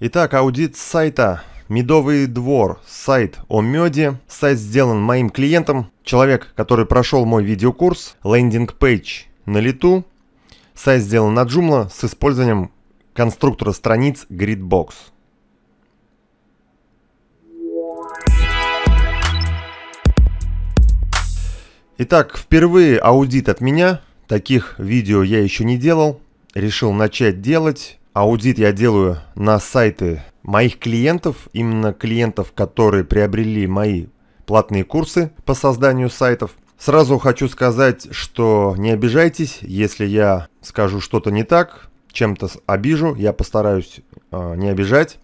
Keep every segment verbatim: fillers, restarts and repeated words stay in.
Итак, аудит сайта «Медовый двор», сайт о меде. Сайт сделан моим клиентом, человек, который прошел мой видеокурс «Лендинг пейдж на лету». Сайт сделан на Joomla с использованием конструктора страниц Gridbox. Итак, впервые аудит от меня. Таких видео я еще не делал. Решил начать делать. Аудит я делаю на сайты моих клиентов, именно клиентов, которые приобрели мои платные курсы по созданию сайтов. Сразу хочу сказать, что не обижайтесь, если я скажу что-то не так, чем-то обижу, я постараюсь э, не обижать.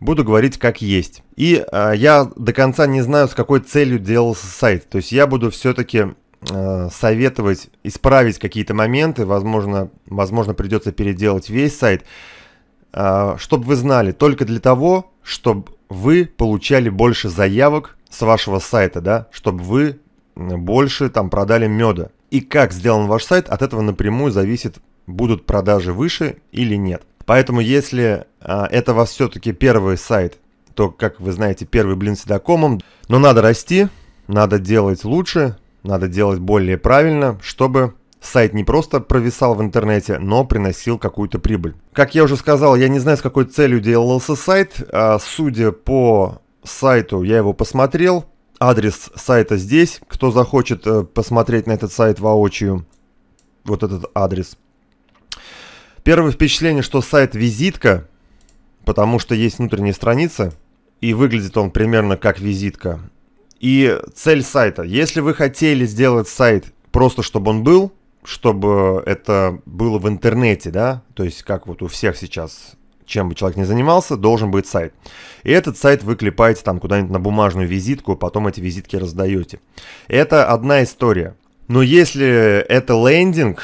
Буду говорить как есть. И э, я до конца не знаю, с какой целью делался сайт. То есть я буду все-таки э, советовать исправить какие-то моменты. Возможно, возможно, придется переделать весь сайт. Э, чтобы вы знали, только для того, чтобы вы получали больше заявок с вашего сайта, да, чтобы вы больше там продали меда. И как сделан ваш сайт, от этого напрямую зависит, будут продажи выше или нет. Поэтому, если а, это у вас все-таки первый сайт, то, как вы знаете, первый блин всегда комом. Но надо расти, надо делать лучше, надо делать более правильно, чтобы сайт не просто провисал в интернете, но приносил какую-то прибыль. Как я уже сказал, я не знаю, с какой целью делался сайт. А, судя по сайту, я его посмотрел. Адрес сайта здесь, кто захочет э, посмотреть на этот сайт воочию. Вот этот адрес. Первое впечатление, что сайт визитка, потому что есть внутренние страницы, и выглядит он примерно как визитка. И цель сайта. Если вы хотели сделать сайт просто, чтобы он был, чтобы это было в интернете, да, то есть как вот у всех сейчас, чем бы человек ни занимался, должен быть сайт. И этот сайт вы клепаете там куда-нибудь на бумажную визитку, потом эти визитки раздаете. Это одна история. Но если это лендинг,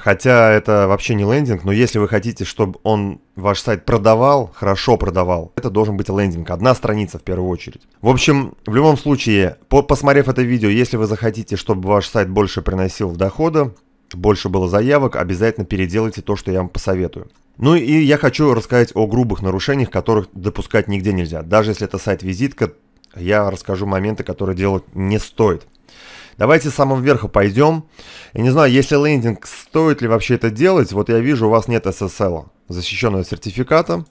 хотя это вообще не лендинг, но если вы хотите, чтобы он ваш сайт продавал, хорошо продавал, это должен быть лендинг. Одна страница в первую очередь. В общем, в любом случае, по посмотрев это видео, если вы захотите, чтобы ваш сайт больше приносил дохода, больше было заявок, обязательно переделайте то, что я вам посоветую. Ну и я хочу рассказать о грубых нарушениях, которых допускать нигде нельзя. Даже если это сайт-визитка, я расскажу моменты, которые делать не стоит. Давайте с самого верха пойдем. Я не знаю, если лендинг, стоит ли вообще это делать. Вот я вижу, у вас нет эс эс эл, защищенного сертификата.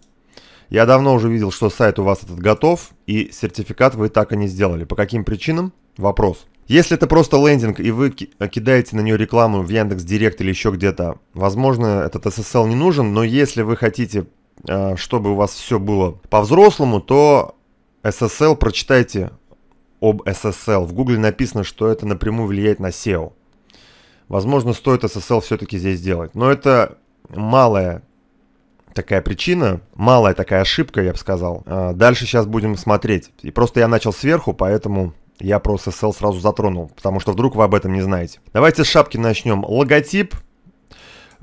Я давно уже видел, что сайт у вас этот готов, и сертификат вы так и не сделали. По каким причинам? Вопрос. Если это просто лендинг и вы кидаете на нее рекламу в Яндекс.Директ или еще где-то, возможно, этот эс эс эл не нужен, но если вы хотите, чтобы у вас все было по-взрослому, то эс эс эл прочитайте об эс эс эл. В Гугле написано, что это напрямую влияет на сео. Возможно, стоит эс эс эл все-таки здесь делать. Но это малая такая причина, малая такая ошибка, я бы сказал. Дальше сейчас будем смотреть. И просто я начал сверху, поэтому я про эс эс эл сразу затронул, потому что вдруг вы об этом не знаете. Давайте с шапки начнем. Логотип.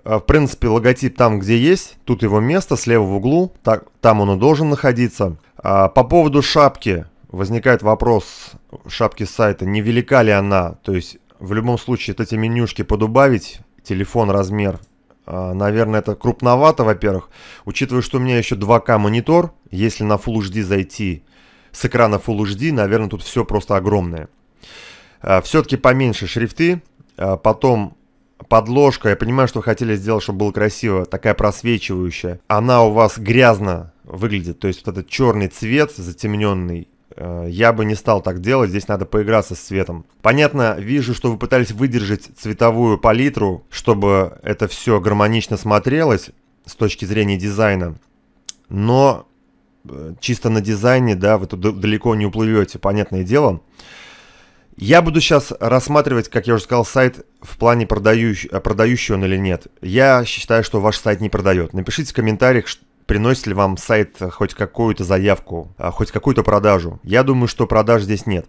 В принципе, логотип там, где есть. Тут его место, слева в углу. Так, там он и должен находиться. По поводу шапки возникает вопрос шапки сайта. Не велика ли она? То есть, в любом случае, эти менюшки подубавить. Телефон, размер. Наверное, это крупновато, во-первых. Учитывая, что у меня еще два ка монитор. Если на фулл эйч ди зайти с экрана фулл эйч ди, наверное, тут все просто огромное. Все-таки поменьше шрифты. Потом подложка. Я понимаю, что вы хотели сделать, чтобы было красиво. Такая просвечивающая. Она у вас грязно выглядит. То есть вот этот черный цвет затемненный. Я бы не стал так делать. Здесь надо поиграться с цветом. Понятно, вижу, что вы пытались выдержать цветовую палитру, чтобы это все гармонично смотрелось с точки зрения дизайна. Но чисто на дизайне, да, вы тут далеко не уплывете, понятное дело. Я буду сейчас рассматривать, как я уже сказал, сайт в плане продающий, продающий он или нет. Я считаю, что ваш сайт не продает. Напишите в комментариях, приносит ли вам сайт хоть какую-то заявку, хоть какую-то продажу. Я думаю, что продаж здесь нет.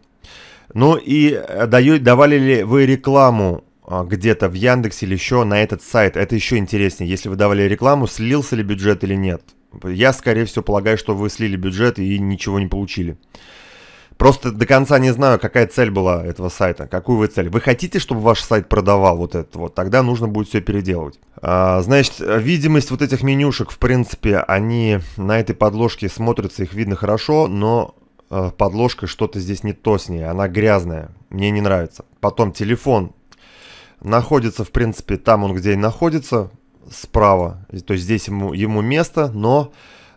Ну и давали ли вы рекламу где-то в Яндексе или еще на этот сайт? Это еще интереснее. Если вы давали рекламу, слился ли бюджет или нет? Я, скорее всего, полагаю, что вы слили бюджет и ничего не получили. Просто до конца не знаю, какая цель была этого сайта, какую вы цель. Вы хотите, чтобы ваш сайт продавал вот это вот, тогда нужно будет все переделывать. А, значит, видимость вот этих менюшек, в принципе, они на этой подложке смотрятся, их видно хорошо, но э, подложка что-то здесь не то с ней, она грязная, мне не нравится. Потом телефон находится, в принципе, там он, где и находится, справа, то есть здесь ему, ему место, но...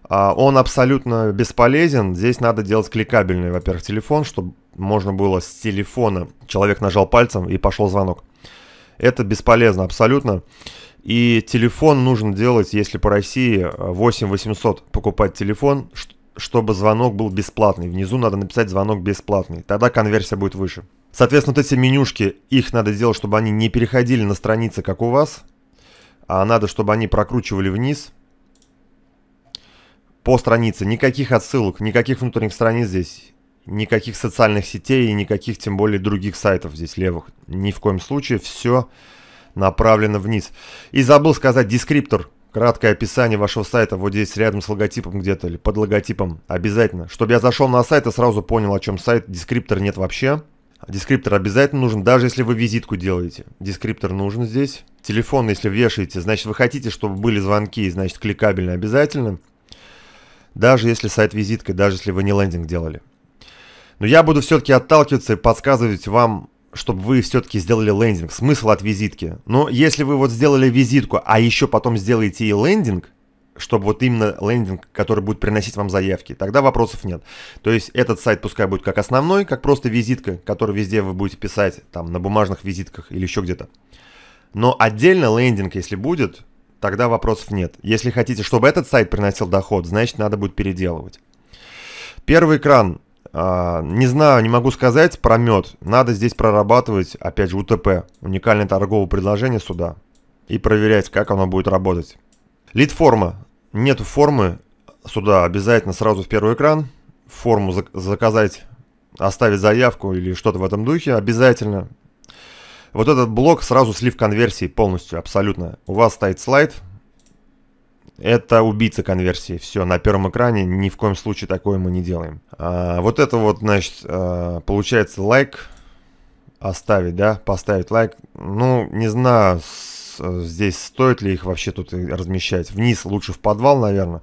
Он абсолютно бесполезен, здесь надо делать кликабельный, во-первых, телефон, чтобы можно было с телефона, человек нажал пальцем и пошел звонок. Это бесполезно абсолютно. И телефон нужно делать, если по России, восемь тысяч восемьсот покупать телефон, чтобы звонок был бесплатный. Внизу надо написать «звонок бесплатный», тогда конверсия будет выше. Соответственно, вот эти менюшки, их надо делать, чтобы они не переходили на страницы, как у вас, а надо, чтобы они прокручивали вниз. По странице, никаких отсылок, никаких внутренних страниц здесь, никаких социальных сетей и никаких, тем более, других сайтов здесь левых. Ни в коем случае, все направлено вниз. И забыл сказать, дескриптор, краткое описание вашего сайта, вот здесь рядом с логотипом где-то или под логотипом, обязательно. Чтобы я зашел на сайт и сразу понял, о чем сайт, дескриптор нет вообще. Дескриптор обязательно нужен, даже если вы визитку делаете. Дескриптор нужен здесь. Телефон, если вешаете, значит, вы хотите, чтобы были звонки, значит, кликабельно обязательно. Даже если сайт визиткой, даже если вы не лендинг делали. Но я буду все-таки отталкиваться и подсказывать вам, чтобы вы все-таки сделали лендинг. Смысл от визитки. Но если вы вот сделали визитку, а еще потом сделаете и лендинг, чтобы вот именно лендинг, который будет приносить вам заявки, тогда вопросов нет. То есть этот сайт пускай будет как основной, как просто визитка, которую везде вы будете писать, там на бумажных визитках или еще где-то. Но отдельно лендинг, если будет... Тогда вопросов нет. Если хотите, чтобы этот сайт приносил доход, значит, надо будет переделывать. Первый экран. Не знаю, не могу сказать про мед. Надо здесь прорабатывать, опять же, УТП. Уникальное торговое предложение сюда. И проверять, как оно будет работать. Лид-форма. Нету формы. Сюда обязательно сразу в первый экран. Форму заказать, оставить заявку или что-то в этом духе. Обязательно. Вот этот блок сразу слив конверсии полностью, абсолютно. У вас стоит слайд. Это убийца конверсии. Все, на первом экране ни в коем случае такое мы не делаем. А, вот это вот, значит, получается лайк. Оставить, да? Поставить лайк. Ну, не знаю, здесь стоит ли их вообще тут размещать. Вниз лучше в подвал, наверное.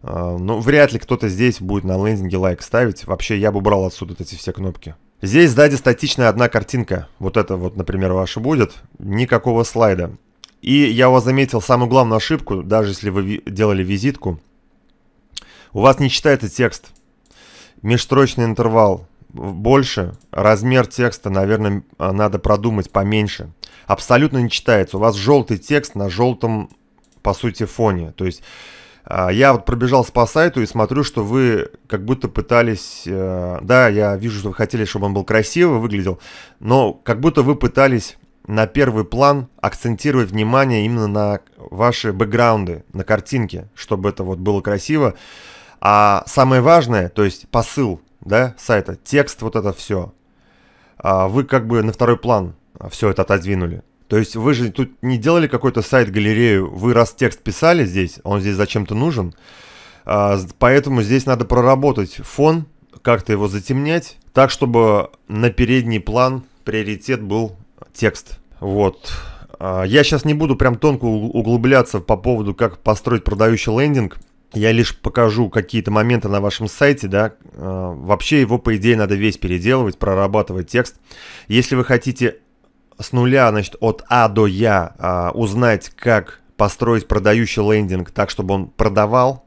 А, ну, вряд ли кто-то здесь будет на лендинге лайк ставить. Вообще, я бы убрал отсюда эти все кнопки. Здесь сзади статичная одна картинка. Вот это вот, например, ваша будет. Никакого слайда. И я у вас заметил самую главную ошибку, даже если вы делали визитку. У вас не читается текст. Межстрочный интервал больше. Размер текста, наверное, надо продумать поменьше. Абсолютно не читается. У вас желтый текст на желтом, по сути, фоне. То есть... Я вот пробежался по сайту и смотрю, что вы как будто пытались... Да, я вижу, что вы хотели, чтобы он был красивый, выглядел, но как будто вы пытались на первый план акцентировать внимание именно на ваши бэкграунды, на картинке, чтобы это вот было красиво. А самое важное, то есть посыл, да, сайта, текст, вот это все, вы как бы на второй план все это отодвинули. То есть вы же тут не делали какой-то сайт-галерею, вы раз текст писали здесь, он здесь зачем-то нужен, поэтому здесь надо проработать фон, как-то его затемнять, так, чтобы на передний план приоритет был текст. Вот. Я сейчас не буду прям тонко углубляться по поводу, как построить продающий лендинг, я лишь покажу какие-то моменты на вашем сайте, да, вообще его, по идее, надо весь переделывать, прорабатывать текст. Если вы хотите... С нуля, значит, от А до Я а, узнать, как построить продающий лендинг так, чтобы он продавал,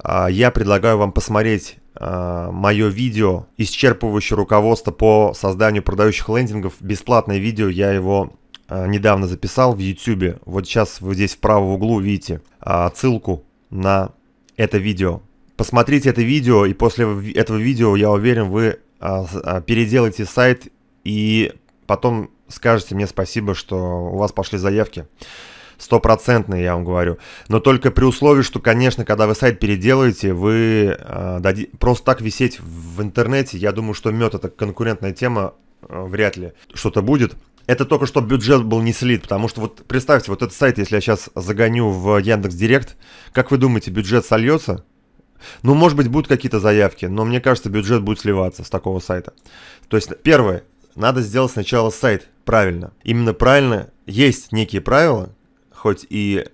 а, я предлагаю вам посмотреть а, мое видео, исчерпывающее руководство по созданию продающих лендингов. Бесплатное видео, я его а, недавно записал в YouTube. Вот сейчас вы здесь в правом углу видите а, ссылку на это видео. Посмотрите это видео, и после этого видео, я уверен, вы а, а, переделаете сайт и потом... Скажете мне спасибо, что у вас пошли заявки. Стопроцентные, я вам говорю. Но только при условии, что, конечно, когда вы сайт переделаете, вы э, дади... просто так висеть в интернете. Я думаю, что мед — это конкурентная тема. Э, вряд ли что-то будет. Это только что бюджет был не слит. Потому что вот представьте, вот этот сайт, если я сейчас загоню в Яндекс.Директ, как вы думаете, бюджет сольется? Ну, может быть, будут какие-то заявки, но мне кажется, бюджет будет сливаться с такого сайта. То есть, первое, надо сделать сначала сайт правильно. Именно правильно. Есть некие правила, хоть и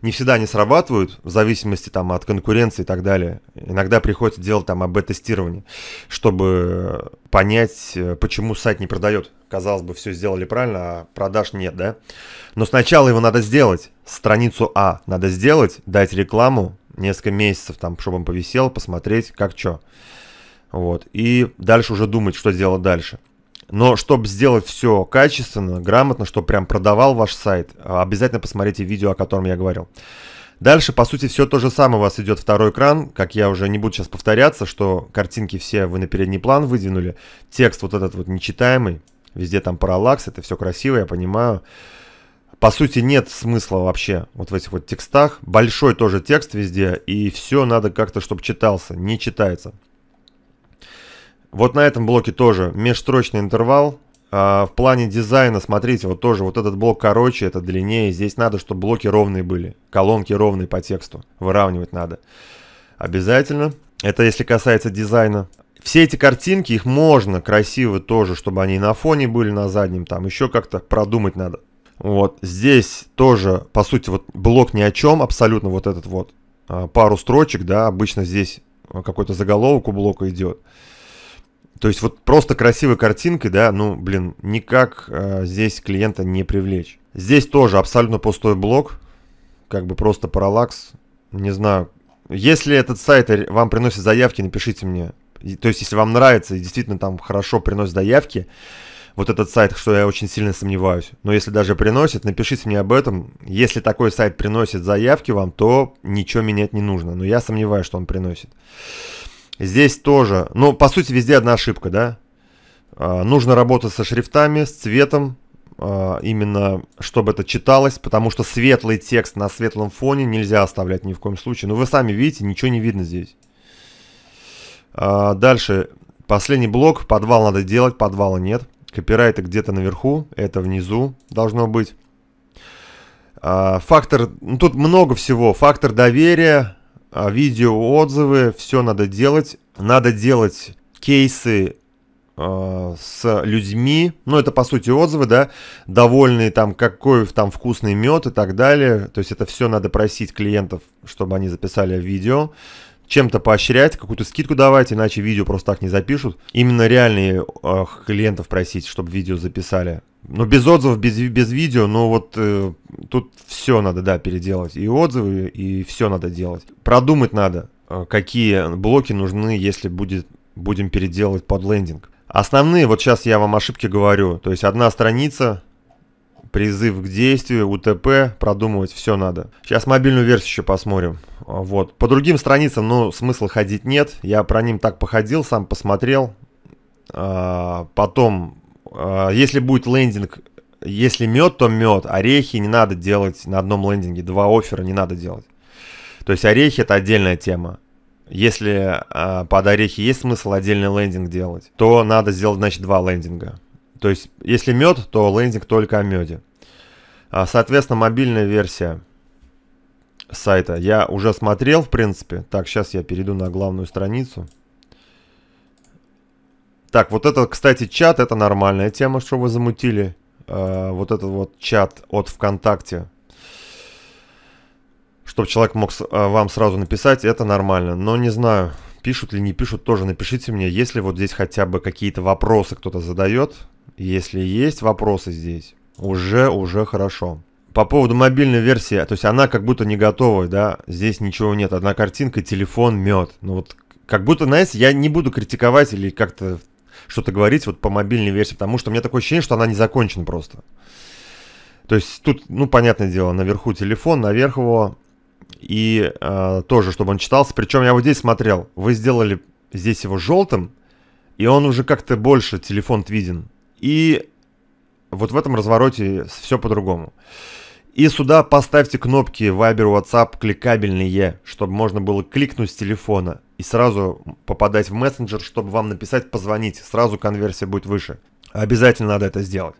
не всегда они срабатывают, в зависимости там, от конкуренции и так далее. Иногда приходится делать там эй би тестирование, чтобы понять, почему сайт не продает. Казалось бы, все сделали правильно, а продаж нет, да? Но сначала его надо сделать. Страницу А надо сделать, дать рекламу несколько месяцев, там, чтобы он повисел, посмотреть, как что. Вот. И дальше уже думать, что делать дальше. Но чтобы сделать все качественно, грамотно, чтобы прям продавал ваш сайт, обязательно посмотрите видео, о котором я говорил. Дальше, по сути, все то же самое. У вас идет второй экран, как я уже не буду сейчас повторяться, что картинки все вы на передний план выдвинули. Текст вот этот вот нечитаемый, везде там параллакс, это все красиво, я понимаю. По сути, нет смысла вообще вот в этих вот текстах. Большой тоже текст везде, и все надо как-то, чтобы читался, не читается. Вот на этом блоке тоже межстрочный интервал. А, в плане дизайна, смотрите, вот тоже вот этот блок короче, это длиннее. Здесь надо, чтобы блоки ровные были, колонки ровные по тексту. Выравнивать надо обязательно. Это если касается дизайна. Все эти картинки, их можно красиво тоже, чтобы они на фоне были, на заднем, там еще как-то продумать надо. Вот здесь тоже, по сути, вот блок ни о чем, абсолютно вот этот вот. А, пару строчек, да, обычно здесь какой-то заголовок у блока идет. То есть вот просто красивой картинкой, да, ну, блин, никак э, здесь клиента не привлечь. Здесь тоже абсолютно пустой блок, как бы просто параллакс, не знаю. Если этот сайт вам приносит заявки, напишите мне. И, то есть если вам нравится и действительно там хорошо приносит заявки, вот этот сайт, что я очень сильно сомневаюсь. Но если даже приносит, напишите мне об этом. Если такой сайт приносит заявки вам, то ничего менять не нужно. Но я сомневаюсь, что он приносит. Здесь тоже, ну, по сути, везде одна ошибка, да. Э, нужно работать со шрифтами, с цветом, э, именно чтобы это читалось, потому что светлый текст на светлом фоне нельзя оставлять ни в коем случае. Ну, вы сами видите, ничего не видно здесь. Э, дальше, последний блок, подвал надо делать, подвала нет. Копирайты где-то наверху, это внизу должно быть. Э, фактор, ну, тут много всего, фактор доверия. Видео, отзывы, все надо делать. Надо делать кейсы э, с людьми. Ну, это, по сути, отзывы, да. Довольные, там, какой там вкусный мед и так далее. То есть это все надо просить клиентов, чтобы они записали видео. Чем-то поощрять, какую-то скидку давать, иначе видео просто так не запишут. Именно реальные э, клиентов просить, чтобы видео записали. Ну, без отзывов, без, без видео, но вот э, тут все надо, да, переделать. И отзывы, и все надо делать. Продумать надо, э, какие блоки нужны, если будет, будем переделывать под лендинг. Основные, вот сейчас я вам ошибки говорю. То есть одна страница, призыв к действию, УТП, продумывать все надо. Сейчас мобильную версию еще посмотрим. Вот. По другим страницам, ну, смысла ходить нет. Я про ним так походил, сам посмотрел. А, потом... Если будет лендинг, если мед, то мед, орехи не надо делать на одном лендинге, два оффера не надо делать. То есть орехи это отдельная тема. Если под орехи есть смысл отдельный лендинг делать, то надо сделать, значит, два лендинга. То есть если мед, то лендинг только о меде. Соответственно, мобильная версия сайта я уже смотрел, в принципе. Так, сейчас я перейду на главную страницу. Так, вот это, кстати, чат, это нормальная тема, что вы замутили. Э, вот этот вот чат от ВКонтакте. Чтобы человек мог с, э, вам сразу написать, это нормально. Но не знаю, пишут ли, не пишут, тоже напишите мне, если вот здесь хотя бы какие-то вопросы кто-то задает. Если есть вопросы здесь, уже, уже хорошо. По поводу мобильной версии, то есть она как будто не готова, да, здесь ничего нет. Одна картинка, телефон, мед. Ну вот как будто, знаете, я не буду критиковать или как-то... что-то говорить вот по мобильной версии, потому что у меня такое ощущение, что она не закончена просто. То есть тут, ну, понятное дело, наверху телефон, наверх его, и э, тоже, чтобы он читался. Причем я вот здесь смотрел, вы сделали здесь его желтым, и он уже как-то больше, телефон виден. И вот в этом развороте все по-другому. И сюда поставьте кнопки Viber, WhatsApp кликабельные, чтобы можно было кликнуть с телефона и сразу попадать в мессенджер, чтобы вам написать, позвонить. Сразу конверсия будет выше. Обязательно надо это сделать.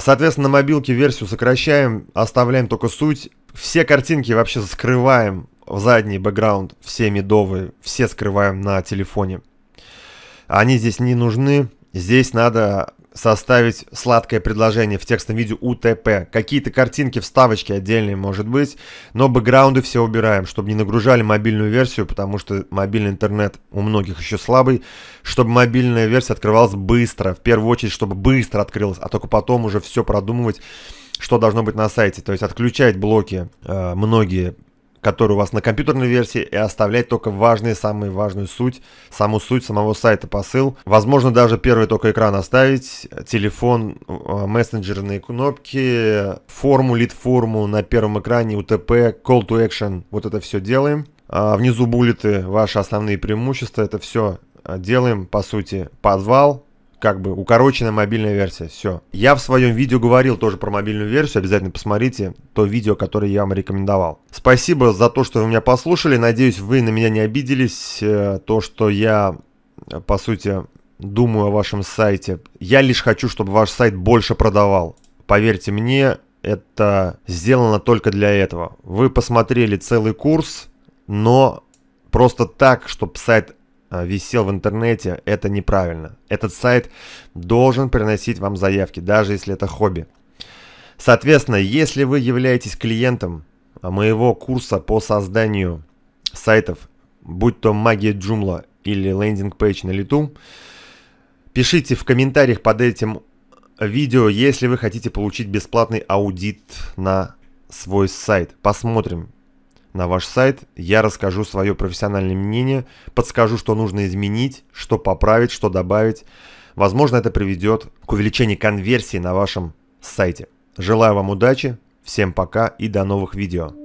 Соответственно, на мобилке версию сокращаем, оставляем только суть. Все картинки вообще скрываем задний бэкграунд, все медовые, все скрываем на телефоне. Они здесь не нужны. Здесь надо составить сладкое предложение в текстовом виде УТП. Какие-то картинки, вставочки отдельные, может быть. Но бэкграунды все убираем, чтобы не нагружали мобильную версию, потому что мобильный интернет у многих еще слабый. Чтобы мобильная версия открывалась быстро. В первую очередь, чтобы быстро открылась, а только потом уже все продумывать, что должно быть на сайте. То есть отключать блоки э, многие, которые у вас на компьютерной версии, и оставлять только важные, самую важную суть, саму суть самого сайта, посыл. Возможно, даже первый только экран оставить, телефон, мессенджерные кнопки, форму, лид-форму на первом экране, УТП, call to action, вот это все делаем. А внизу буллеты, ваши основные преимущества, это все делаем, по сути, подвал. Как бы укороченная мобильная версия, все. Я в своем видео говорил тоже про мобильную версию, обязательно посмотрите то видео, которое я вам рекомендовал. Спасибо за то, что вы меня послушали, надеюсь, вы на меня не обиделись, то, что я, по сути, думаю о вашем сайте. Я лишь хочу, чтобы ваш сайт больше продавал. Поверьте мне, это сделано только для этого. Вы посмотрели целый курс, но просто так, чтобы сайт висел в интернете, это неправильно. Этот сайт должен приносить вам заявки, даже если это хобби. Соответственно, если вы являетесь клиентом моего курса по созданию сайтов, будь то магия Joomla или лендинг пейдж на лету, пишите в комментариях под этим видео, если вы хотите получить бесплатный аудит на свой сайт. Посмотрим на ваш сайт, я расскажу свое профессиональное мнение, подскажу, что нужно изменить, что поправить, что добавить. Возможно, это приведет к увеличению конверсии на вашем сайте. Желаю вам удачи, всем пока и до новых видео.